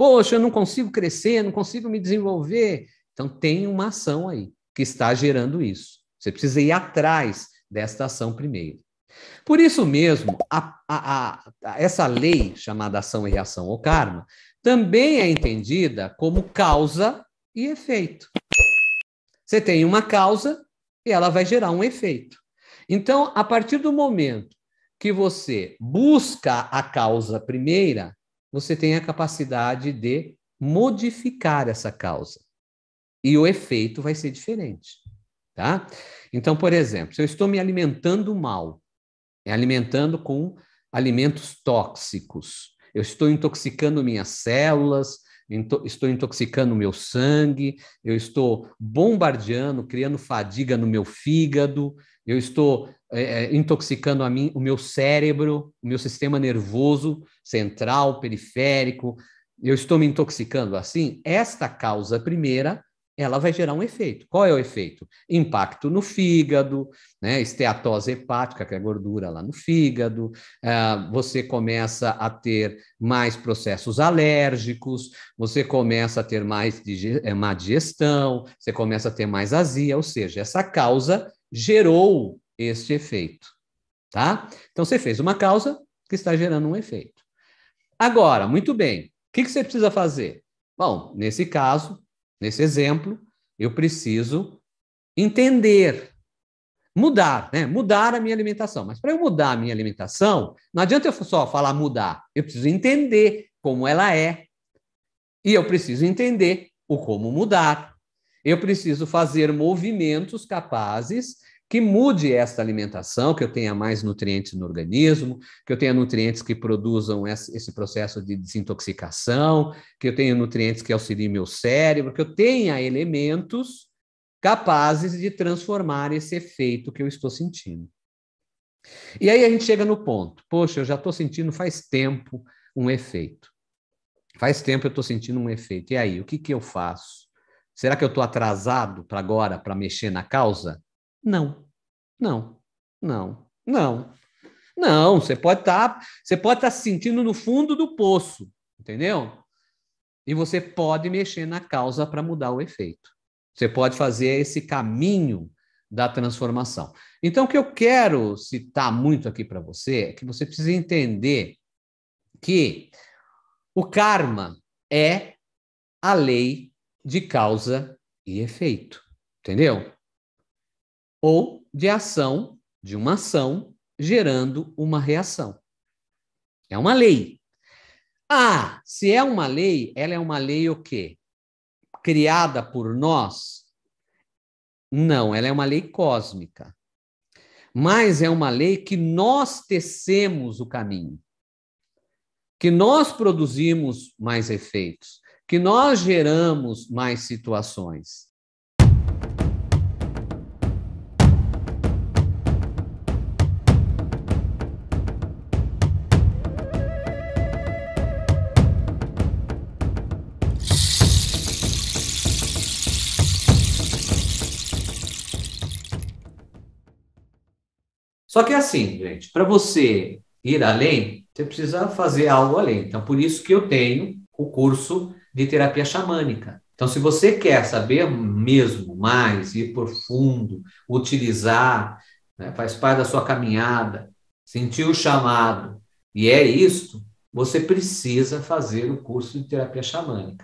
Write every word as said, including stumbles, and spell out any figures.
Poxa, eu não consigo crescer, não consigo me desenvolver. Então, tem uma ação aí que está gerando isso. Você precisa ir atrás desta ação primeiro. Por isso mesmo, a, a, a, essa lei chamada ação e reação ou karma também é entendida como causa e efeito. Você tem uma causa e ela vai gerar um efeito. Então, a partir do momento que você busca a causa primeira, você tem a capacidade de modificar essa causa. E o efeito vai ser diferente, tá? Então, por exemplo, se eu estou me alimentando mal, me alimentando com alimentos tóxicos, eu estou intoxicando minhas células, estou intoxicando meu sangue, eu estou bombardeando, criando fadiga no meu fígado, eu estou é, intoxicando a mim, o meu cérebro, o meu sistema nervoso central, periférico, eu estou me intoxicando assim, esta causa primeira, ela vai gerar um efeito. Qual é o efeito? Impacto no fígado, né? Esteatose hepática, que é gordura lá no fígado, uh, você começa a ter mais processos alérgicos, você começa a ter mais dig- má digestão, você começa a ter mais azia, ou seja, essa causa gerou este efeito, tá? Então, você fez uma causa que está gerando um efeito. Agora, muito bem, o que, que você precisa fazer? Bom, nesse caso... Nesse exemplo, eu preciso entender, mudar, né? Mudar a minha alimentação. Mas para eu mudar a minha alimentação, não adianta eu só falar mudar. Eu preciso entender como ela é. E eu preciso entender o como mudar. Eu preciso fazer movimentos capazes que mude essa alimentação, que eu tenha mais nutrientes no organismo, que eu tenha nutrientes que produzam esse processo de desintoxicação, que eu tenha nutrientes que auxiliem meu cérebro, que eu tenha elementos capazes de transformar esse efeito que eu estou sentindo. E aí a gente chega no ponto, poxa, eu já estou sentindo faz tempo um efeito. Faz tempo eu estou sentindo um efeito. E aí, o que, que eu faço? Será que eu estou atrasado para agora, para mexer na causa? Não, não, não, não, não, você pode estar, você pode estar se sentindo no fundo do poço, entendeu? E você pode mexer na causa para mudar o efeito. Você pode fazer esse caminho da transformação. Então, o que eu quero citar muito aqui para você é que você precisa entender que o karma é a lei de causa e efeito, entendeu? Ou de ação, de uma ação, gerando uma reação. É uma lei. Ah, se é uma lei, ela é uma lei o quê? Criada por nós? Não, ela é uma lei cósmica. Mas é uma lei que nós tecemos o caminho. Que nós produzimos mais efeitos. Que nós geramos mais situações. Só que é assim, gente, para você ir além, você precisa fazer algo além. Então, por isso que eu tenho o curso de terapia xamânica. Então, se você quer saber mesmo mais, ir por fundo, utilizar, né, faz parte da sua caminhada, sentir o chamado, e é isto, você precisa fazer o curso de terapia xamânica.